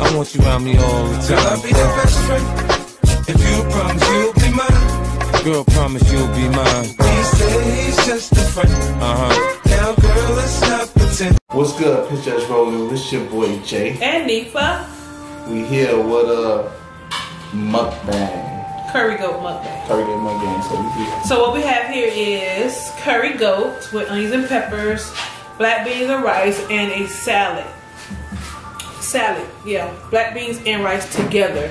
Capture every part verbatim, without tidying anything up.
I want you around me all the time. Girl, I'll be your best friend. If you promise you'll be mine. Girl, promise you'll be mine. He said he's just a friend. Uh-huh. Now, girl, let's not pretend. What's good? Picture Us Rolling. This your boy, Jay. And Nifa. We here with a mukbang. Curry goat mukbang. Curry goat mukbang. So, we here. So what we have here is curry goat with onions and peppers, black beans and rice, and a salad. Salad, yeah, black beans and rice together.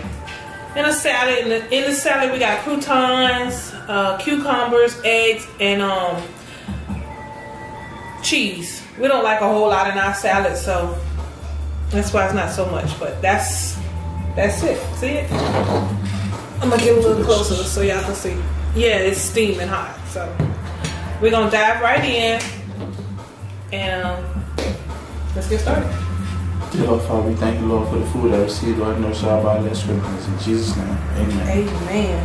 In a salad, in the, in the salad we got croutons, uh, cucumbers, eggs, and um cheese. We don't like a whole lot in our salad, so that's why it's not so much. But that's that's it. See it? I'm gonna get a little closer so y'all can see. Yeah, it's steaming hot. So we're gonna dive right in. And um, let's get started. Dear Lord Father, we thank you, Lord, for the food I received. Lord, no shall by less scriptures. In Jesus' name, amen. Amen.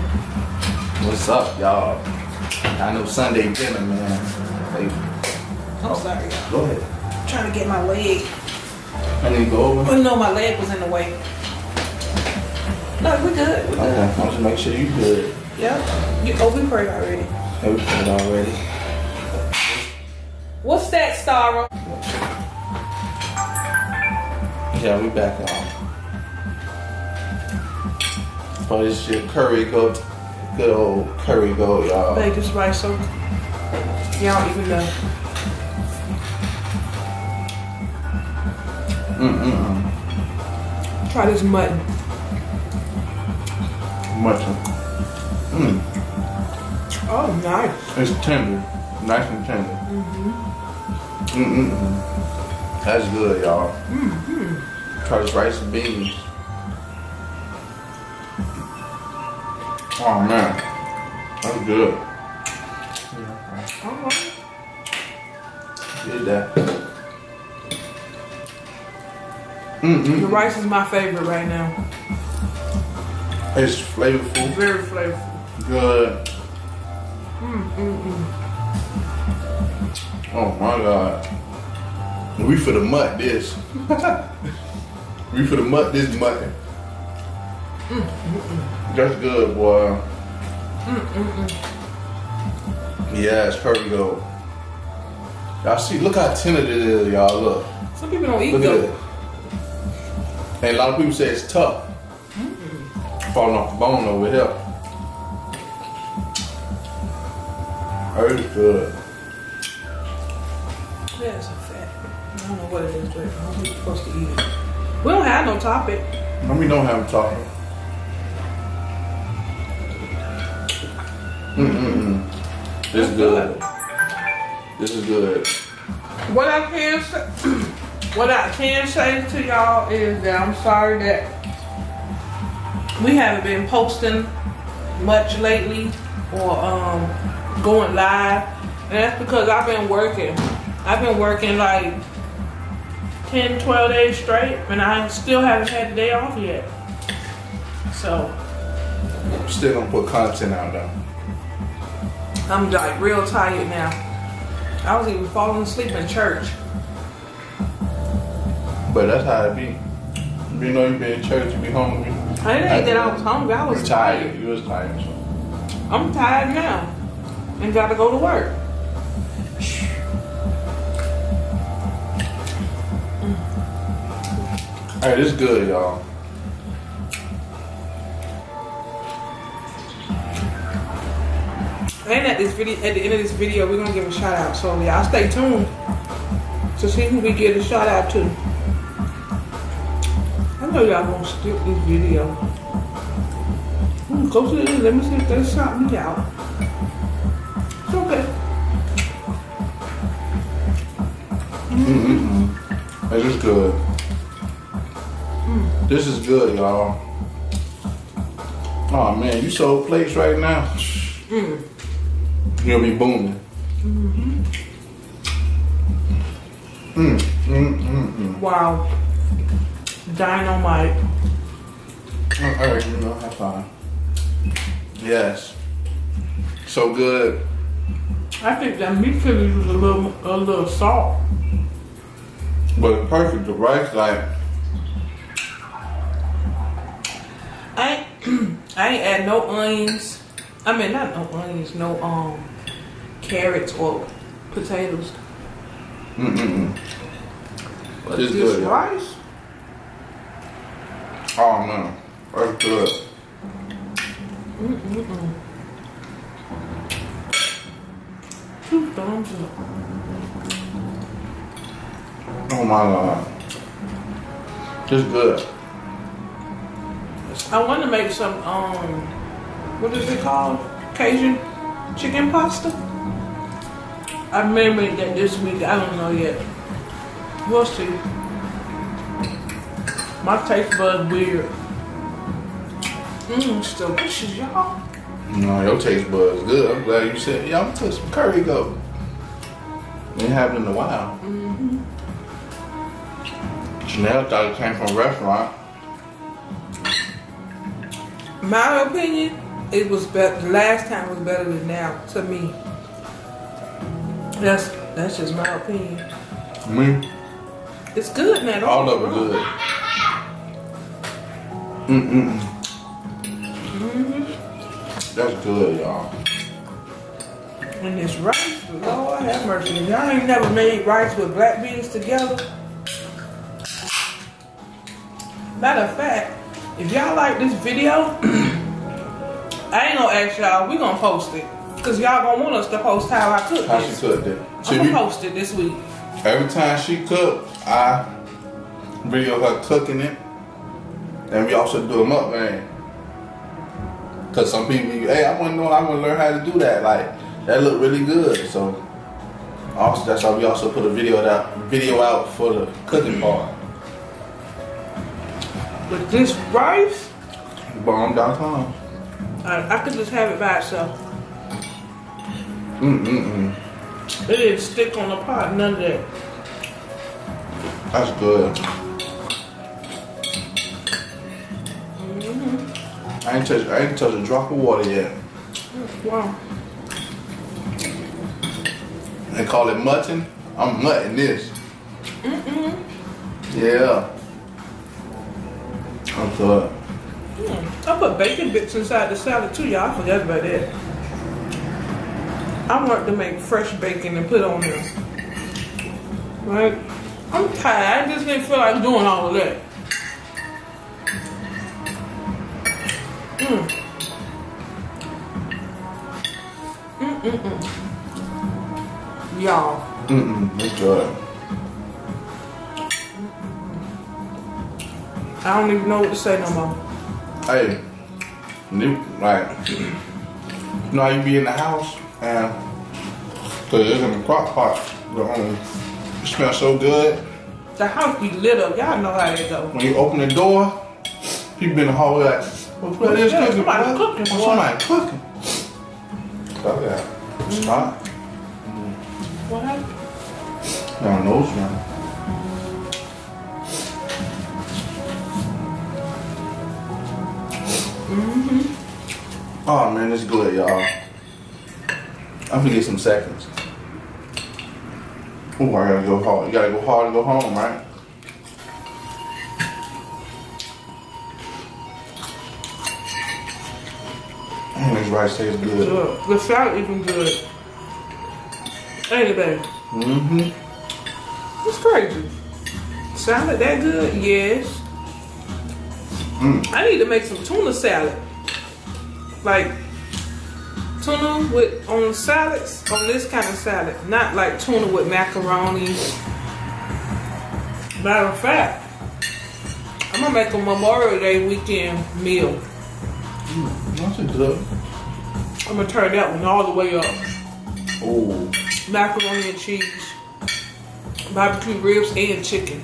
What's up, y'all? I know Sunday dinner, man. Baby. I'm sorry, y'all. Go ahead. I'm trying to get my leg. I need to go over? Oh, no, my leg was in the way. No, we good. We good. Okay, I want to make sure you good. Yep. You, oh, we prayed already. Yeah, we prayed already. What's that, Starro? Yeah, we back on. But it's your curry goat. Good old curry goat, y'all. They just rice so y'all even know. Mm-mm. Try this mutton. Mutton. Mm. Oh, nice. It's tender. Nice and tender. Mm-hmm. Mm-mm. That's good, y'all. Mm-hmm. Try this rice and beans. Oh man, that's good. Yeah. All right. Did that. Mm-mm. The rice is my favorite right now. It's flavorful. Very flavorful. Good. Mm-mm. Oh my God. We for the mutt this. We for the mutt this mutton. Mm, mm, mm. That's good, boy. Mm, mm, mm. Yeah, it's curry goat. Y'all see, look how tender it is, y'all. Look. Some people don't eat goat. And a lot of people say it's tough. Mm -mm. Falling off the bone over here. That's good. Yeah, it's a fat. I don't know what it is, but I don't think you're supposed to eat it. We don't have no topping. No, we don't have a topping. Mm-mm-mm. This is good. This is good. What I can say, what I can say to y'all is that I'm sorry that we haven't been posting much lately or um, going live, and that's because I've been working. I've been working like ten, twelve days straight, and I still haven't had the day off yet. So. I'm still gonna put content out though. I'm like real tired now. I was even falling asleep in church. But that's how it be. You know you been in church, you be hungry. It ain't that I, I was hungry, I was tired. tired. You was tired. So. I'm tired now and gotta go to work. Hey, this is good, y'all. And at this video, at the end of this video, we're gonna give a shout out. So y'all stay tuned to see who we give a shout out to. I know y'all gonna skip this video. Go to the let me see if they shout me out. It's okay. Mm-hmm. This is good. This is good, y'all. Oh man, you sold plates right now. Mm. You'll be booming. Mm-hmm. Mm, mm, mm, mm. Wow. Dynamite. Alright, you know, high five. Yes. So good. I think that meat could use a little, a little salt. But perfect. The rice, like. I ain't add no onions. I mean, not no onions, no um carrots or potatoes. Mm mm. But it's good. This rice? Oh man, that's good. Mm mm mm. Two thumbs up. Oh my god. It's good. I want to make some, um, what is it called? Cajun chicken pasta? I may make that this week. I don't know yet. We'll see. My taste bud weird. Mmm, it's delicious, y'all. No, your taste bud's good. I'm glad you said, yeah, I'm gonna put some curry go. It happened in a while. Mm-hmm. Chanel thought it came from a restaurant. My opinion, it was better. Last time was better than now to me. That's that's just my opinion. Me? It's good now. All of it good. Mm mm. Mm-hmm. That's good, y'all. And this rice, Lord have mercy. Y'all ain't never made rice with black beans together. Matter of fact. If y'all like this video, I ain't gonna ask y'all, we gonna post it. Cause y'all gonna want us to post how I cooked it. How this. She cooked it. I'm gonna post it this week. Every time she cooked, I video her cooking it. And we also do a mukbang. Cause some people, hey, I wanna know, I wanna learn how to do that. Like, that looked really good. So, also, that's why we also put a video out, video out for the cooking part. With this rice, bomb dot com. I, I could just have it by itself. Mm mm mm. It didn't stick on the pot, none of that. That's good. Mm-hmm. I ain't touched. I ain't touched a drop of water yet. Wow. They call it mutton. I'm mutting this. Mm mm. Yeah. I'm sorry. Mm, I put bacon bits inside the salad too, y'all. I forgot about that. I want to make fresh bacon and put on there. Right? I'm tired. I just didn't feel like doing all of that. Mm. Mm mm mm. Y'all. Mm mm. That's good. I don't even know what to say no more. Hey, you, like, you know how you be in the house and cause it's in the crock pot, the um, it smells so good. The house be lit up, y'all know how that go. When you open the door, people in the hallway like, well, what is yeah, cooking? Somebody cooking, oh, somebody cooking. Stop that. Stop. Mm. What happened? Y'all know it's not. Mm-hmm. Oh man, it's good, y'all. I'm gonna get some seconds. Oh, I gotta go hard. You gotta go hard and go home, right? Mm, this rice tastes good. good. The salad even good. Ain't it, baby? Mm-hmm. It's crazy. Salad that good? Yes. Mm. I need to make some tuna salad, like tuna with on salads, on this kind of salad, not like tuna with macaroni. Matter of fact, I'm gonna make a Memorial Day weekend meal. Mm, that's a good. I'm gonna turn that one all the way up. Oh, macaroni and cheese, barbecue ribs, and chicken.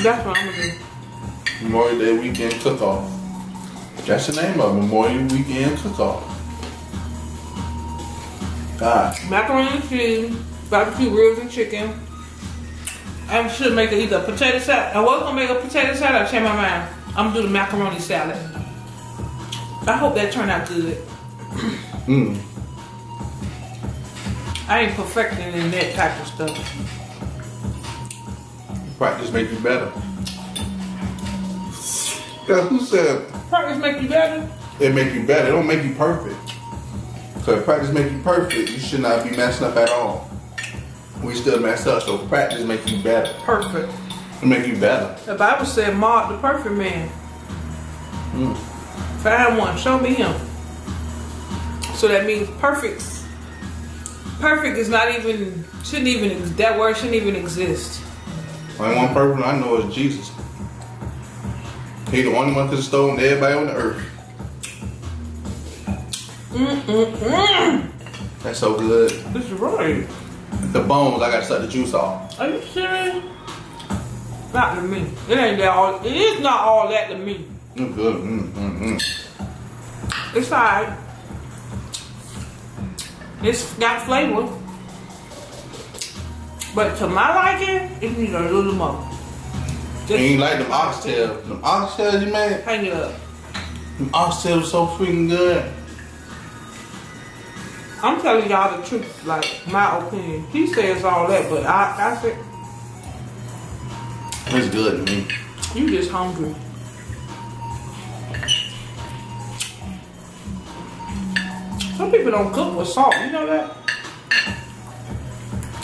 That's what I'm gonna do. Memorial Day Weekend Cook-Off. That's the name of it, Memorial Weekend Cook-Off. God. Macaroni and cheese, barbecue ribs and chicken. I should make it either a potato salad. I was gonna make a potato salad, I changed my mind. I'm gonna do the macaroni salad. I hope that turned out good. Mmm. I ain't perfecting in that type of stuff. Practice make you better. That's who said practice make you better. It make you better. It don't make you perfect. So if practice make you perfect, you should not be messing up at all. We still mess up, so practice make you better. Perfect. It make you better. The Bible said mark the perfect man. Mm. Find one. Show me him. So that means perfect. Perfect is not even, shouldn't even, that word shouldn't even exist. Only one person I know is Jesus. He the only one that stole everybody on the earth. Mm, mm, mm. That's so good. This is right. The bones, I gotta suck the juice off. Are you serious? Not to me. It ain't that all, it is not all that to me. It's good. Mm, mm, mm. It's alright. It's got flavor, but to my liking, it needs a little more. Just you ain't like them oxtails. Them oxtails you made? Hang it up. Them oxtails are so freaking good. I'm telling y'all the truth, like my opinion. He says all that, but I, I said it's good to me. You just hungry. Some people don't cook with salt, you know that?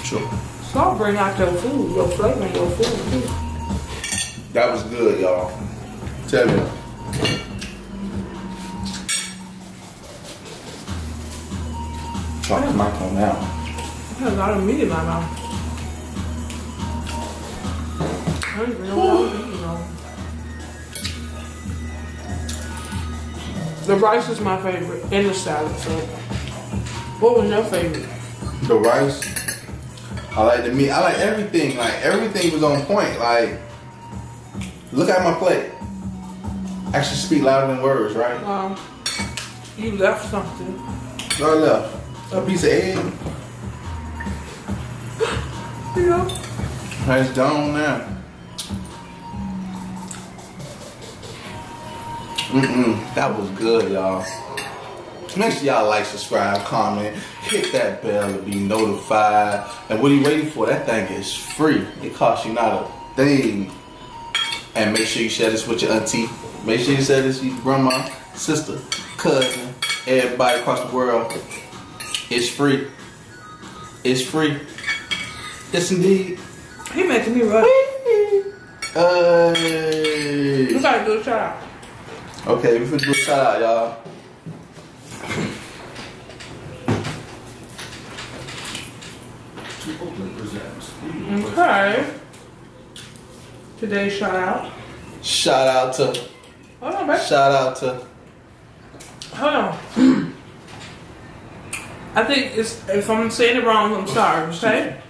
Sure. Salt bring out your food, your flavor and your food too. That was good, y'all. Tell me. Talk to my phone now. I have a lot of meat in my mouth. I don't even know what I'm eating on. The rice is my favorite, and the salad. So, what was your favorite? The rice. I like the meat. I like everything. Like everything was on point. Like, look at my plate. I should speak louder than words, right? Um, you left something. What I left? A piece of egg. Yeah. That's gone now. Mm-mm, that was good, y'all. Make sure y'all like, subscribe, comment, hit that bell to be notified. And what are you waiting for? That thing is free. It costs you not a thing. And make sure you share this with your auntie. Make sure you share this with your grandma, sister, cousin, everybody across the world. It's free. It's free. Yes, indeed. He making me run. Hey. You gotta do a shout out. Okay, we finna do a shout out, y'all. Okay. Today's shout out. Shout out to. Hold on, babe. Shout out to. Hold on. I think it's, if I'm saying it wrong, I'm sorry. Okay.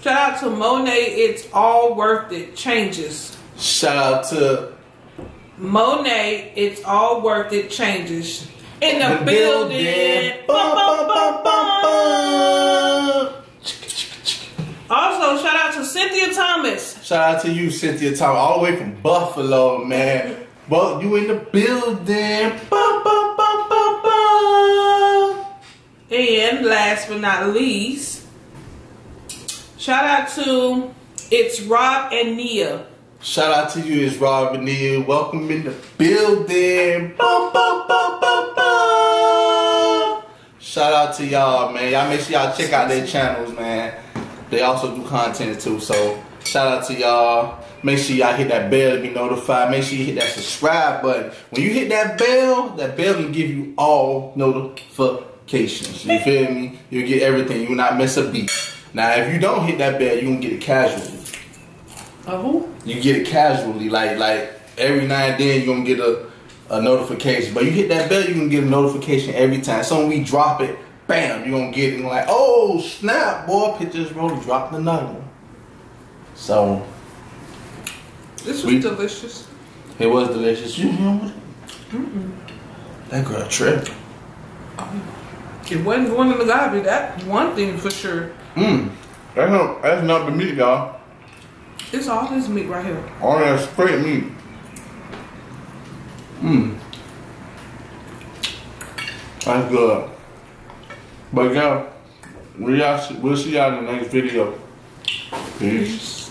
Shout out to Monet. It's all worth it. Changes. Shout out to. Monet, it's all worth it. Changes in the, the building. building. Bum, bum, bum, bum, bum. Also, shout out to Cynthia Thomas. Shout out to you, Cynthia Thomas, all the way from Buffalo, man. Well, you in the building. Bum, bum, bum, bum, bum. And last but not least, shout out to it's Rob and Nia. Shout out to you, it's Rob and Nia. Welcome in the building. Bum, bum, bum, bum, bum. Shout out to y'all, man. Y'all make sure y'all check out their channels, man. They also do content too, so shout out to y'all. Make sure y'all hit that bell to be notified. Make sure you hit that subscribe button. When you hit that bell, that bell will give you all notifications. You feel me? You'll get everything. You will not miss a beat. Now, if you don't hit that bell, you're going to get it casually. Uh -huh. You get it casually, like like every now and then you're gonna get a, a notification. But you hit that bell, you're gonna get a notification every time. So when we drop it, bam, you're gonna get it and like, oh snap, boy, Pictures Rolling dropped another one. So this was we, delicious. It was delicious. You remember it? Mm-mm. That girl tripped. It wasn't going in the garbage, that's one thing for sure. Mm. That's not that's not the meat, y'all. It's all this meat right here. All that straight meat. Mmm. That's good. But yeah, we'll see y'all in the next video. Peace. Peace.